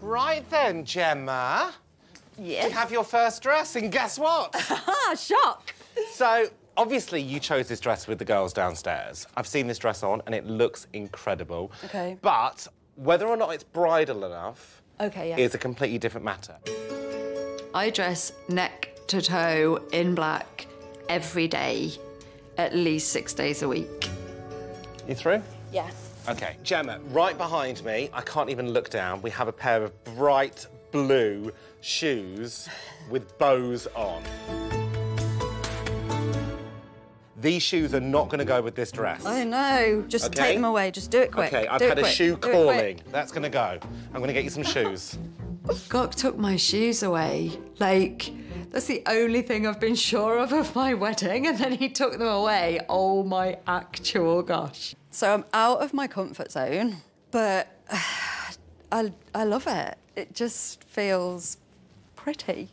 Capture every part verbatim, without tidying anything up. Right then, Gemma. Yes? You have your first dress, and guess what? Ha! Shock! So, obviously, you chose this dress with the girls downstairs. I've seen this dress on, and it looks incredible. OK. But whether or not it's bridal enough... OK, yeah. ...is a completely different matter. I dress neck to toe in black every day, at least six days a week. You through? Yeah. OK. Gemma, right behind me, I can't even look down, we have a pair of bright blue shoes with bows on. These shoes are not going to go with this dress. I know. Just okay. take them away. Just do it quick. OK, I've do had a quick. shoe do calling. That's going to go. I'm going to get you some shoes. Gok took my shoes away. Like, that's the only thing I've been sure of of my wedding, and then he took them away. Oh, my actual gosh. So I'm out of my comfort zone, but I, I love it. It just feels pretty.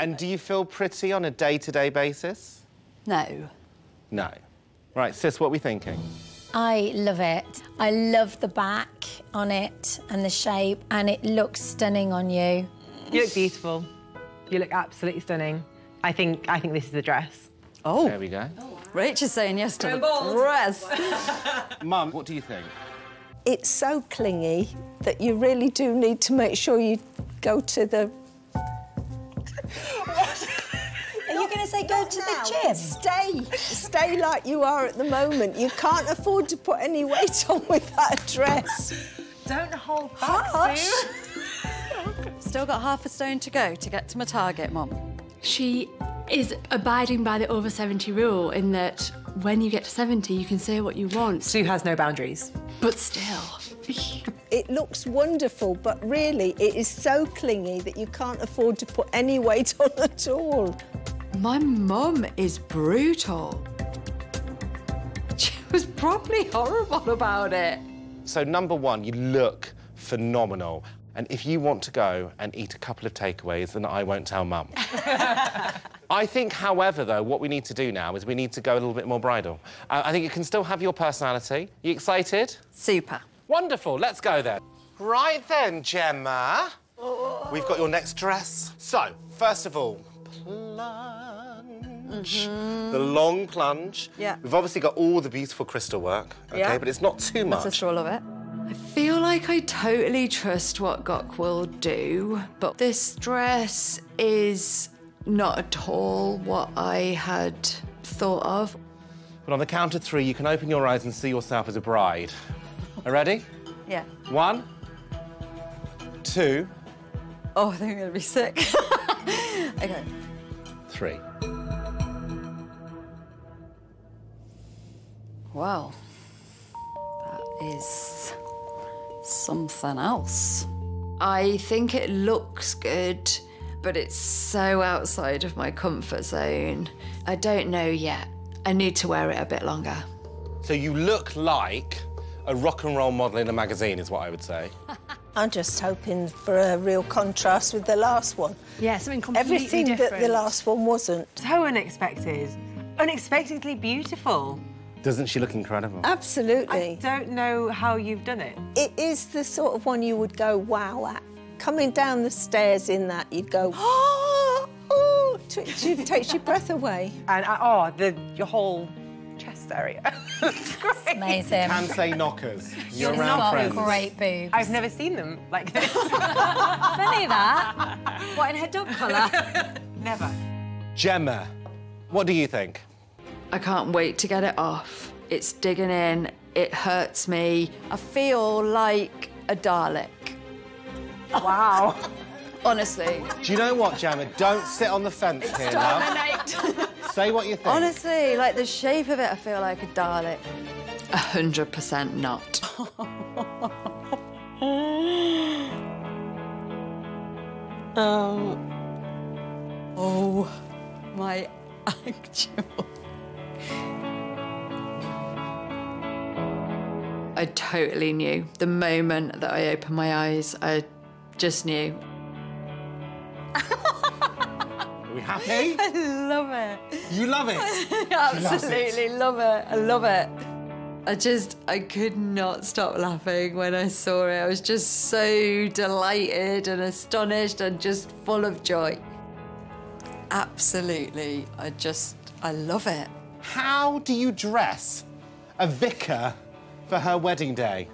And do you feel pretty on a day-to-day basis? No. No. Right, sis, what are we thinking? I love it. I love the back on it and the shape, and it looks stunning on you. You look beautiful. You look absolutely stunning. I think I think this is the dress. Oh. There we go. Oh, wow. Rach is saying yes to the dress. Mum, what do you think? It's so clingy that you really do need to make sure you go to the... Are you going to say go to the gym? Stay. Stay like you are at the moment. You can't afford to put any weight on with that dress. Don't hold back, Sue. Still got half a stone to go to get to my target, Mum. She is abiding by the over seventy rule in that when you get to seventy, you can say what you want. Sue has no boundaries. But still... It looks wonderful, but really, it is so clingy that you can't afford to put any weight on at all. My mum is brutal. She was probably horrible about it. So, number one, you look phenomenal. And if you want to go and eat a couple of takeaways, then I won't tell Mum. I think, however, though, what we need to do now is we need to go a little bit more bridal. Uh, I think you can still have your personality. You excited? Super. Wonderful, let's go then. Right then, Gemma. Oh. We've got your next dress. So, first of all, plunge. Mm-hmm. The long plunge. Yeah. We've obviously got all the beautiful crystal work, okay, yeah. but it's not too much. That's just all of it. I feel like I totally trust what Gok will do, but this dress is not at all what I had thought of. But on the count of three, you can open your eyes and see yourself as a bride. Are ready? Yeah. One, two... Oh, I think I'm going to be sick. OK. Three. Wow. That is something else. I think it looks good, but it's so outside of my comfort zone. I don't know yet. I need to wear it a bit longer. So you look like... a rock and roll model in a magazine is what I would say. I'm just hoping for a real contrast with the last one. Yeah, something completely Everything different. Everything that the last one wasn't. So unexpected. Unexpectedly beautiful. Doesn't she look incredible? Absolutely. I don't know how you've done it. It is the sort of one you would go, wow, at. Coming down the stairs in that, you'd go, oh, oh, it takes your breath away. And, uh, oh, the your whole... chest area. It's great. Amazing. Can say knockers. You're She's around friends. Great boobs. I've never seen them like this. Funny that. What, in her dog collar? Never. Gemma, what do you think? I can't wait to get it off. It's digging in. It hurts me. I feel like a Dalek. Wow. Honestly. Do you know what, Gemma? Don't sit on the fence it's here, love. Say what you think. Honestly, like, the shape of it, I feel like a Dalek. A hundred percent not. um... Oh, my actual... I totally knew. The moment that I opened my eyes, I just knew. Are we happy? I love it. You love it? I absolutely love it. love it. I love it. I just, I could not stop laughing when I saw it. I was just so delighted and astonished and just full of joy. Absolutely, I just, I love it. How do you dress a vicar for her wedding day?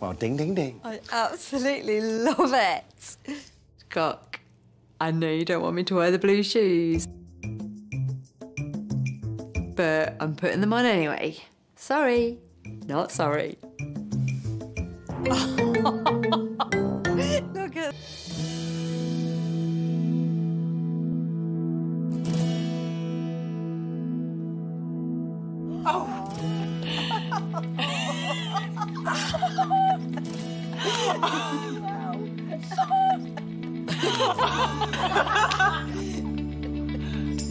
Well, ding, ding, ding. I absolutely love it. Gok, I know you don't want me to wear the blue shoes, but I'm putting them on anyway. Sorry. Not sorry. Look at...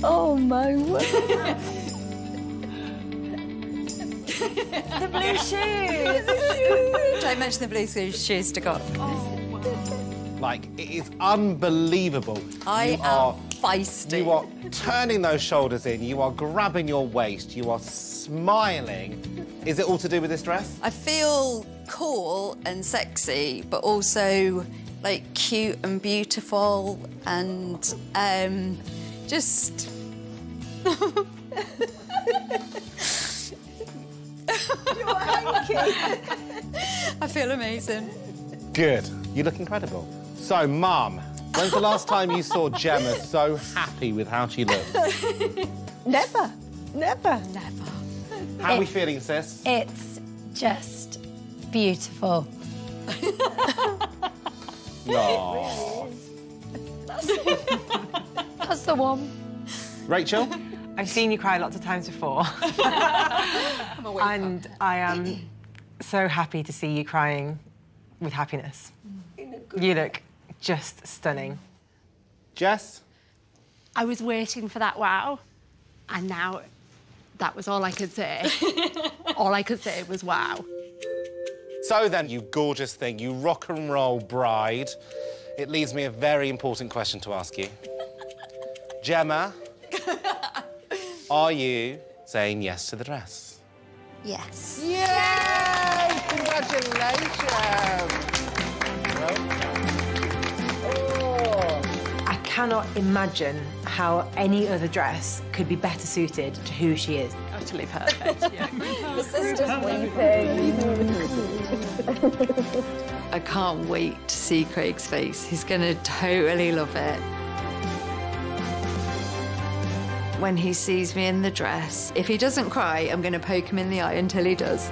Oh, my word. The blue shoes! Don't mention the blue shoes to Gok. Oh, wow. Like, it is unbelievable. I you am are, feisty. You are turning those shoulders in, you are grabbing your waist, you are smiling. Is it all to do with this dress? I feel cool and sexy, but also, like, cute and beautiful and, um, just... I feel amazing. Good. You look incredible. So, Mum, when's the last time you saw Gemma so happy with how she looks? Never. Never. Never. How it, are we feeling, sis? It's just beautiful. No. That's, that's the one. Rachel? I've seen you cry lots of times before. I'm a wafer. And I am so happy to see you crying with happiness. You look good. You look just stunning. Jess? I was waiting for that wow, and now that was all I could say. All I could say was wow. So then, you gorgeous thing, you rock and roll bride, it leaves me a very important question to ask you. Gemma? Are you saying yes to the dress? Yes. Yay! Yay! Congratulations! Oh. I cannot imagine how any other dress could be better suited to who she is. Utterly perfect. The sister's weeping. I can't wait to see Craig's face. He's going to totally love it. When he sees me in the dress, if he doesn't cry, I'm going to poke him in the eye until he does.